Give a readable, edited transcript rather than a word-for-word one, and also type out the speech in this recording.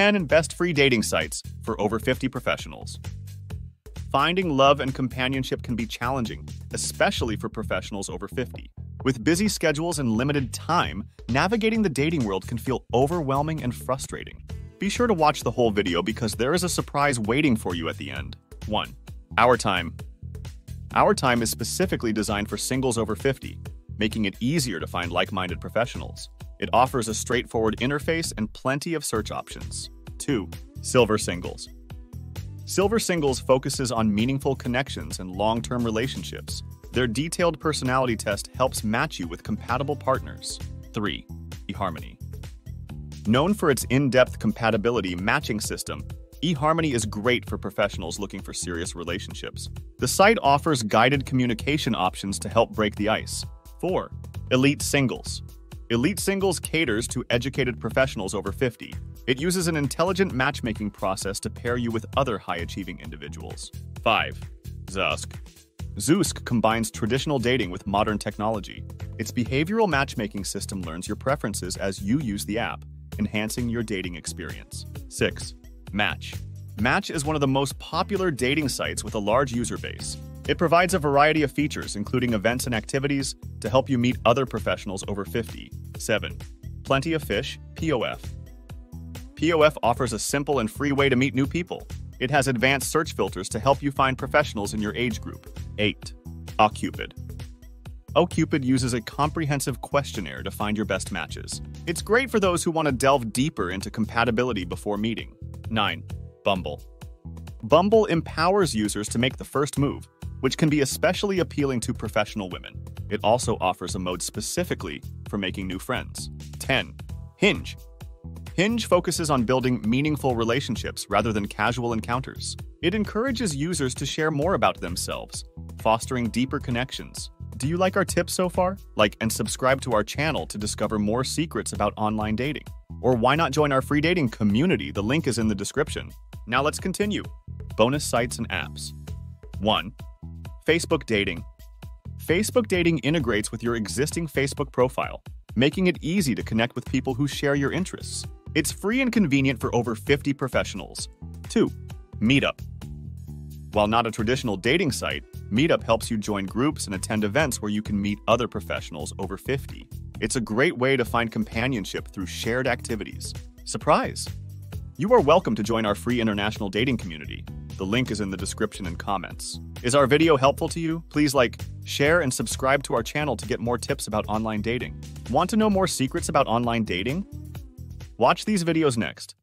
10 best free dating sites for over 50 professionals. Finding love and companionship can be challenging, especially for professionals over 50. With busy schedules and limited time, navigating the dating world can feel overwhelming and frustrating. Be sure to watch the whole video because there is a surprise waiting for you at the end. 1. Our Time. Our Time is specifically designed for singles over 50, making it easier to find like-minded professionals. It offers a straightforward interface and plenty of search options. 2. Silver Singles. Silver Singles focuses on meaningful connections and long-term relationships. Their detailed personality test helps match you with compatible partners. 3. eHarmony. Known for its in-depth compatibility matching system, eHarmony is great for professionals looking for serious relationships. The site offers guided communication options to help break the ice. 4. Elite Singles. Elite Singles caters to educated professionals over 50. It uses an intelligent matchmaking process to pair you with other high-achieving individuals. 5. Zoosk. Zoosk combines traditional dating with modern technology. Its behavioral matchmaking system learns your preferences as you use the app, enhancing your dating experience. 6. Match. Match is one of the most popular dating sites with a large user base. It provides a variety of features, including events and activities, to help you meet other professionals over 50. 7. Plenty of Fish, POF. POF offers a simple and free way to meet new people. It has advanced search filters to help you find professionals in your age group. 8. OkCupid. OkCupid uses a comprehensive questionnaire to find your best matches. It's great for those who want to delve deeper into compatibility before meeting. 9. Bumble. Bumble empowers users to make the first move, which can be especially appealing to professional women. It also offers a mode specifically for making new friends. 10. Hinge. Hinge focuses on building meaningful relationships rather than casual encounters. It encourages users to share more about themselves, fostering deeper connections. Do you like our tips so far? Like and subscribe to our channel to discover more secrets about online dating. Or why not join our free dating community? The link is in the description. Now let's continue. Bonus sites and apps. 1. Facebook Dating. Facebook Dating integrates with your existing Facebook profile, making it easy to connect with people who share your interests. It's free and convenient for over 50 professionals. 2. Meetup. While not a traditional dating site, Meetup helps you join groups and attend events where you can meet other professionals over 50. It's a great way to find companionship through shared activities. Surprise! You are welcome to join our free international dating community. The link is in the description and comments. Is our video helpful to you? Please like, share, and subscribe to our channel to get more tips about online dating. Want to know more secrets about online dating? Watch these videos next.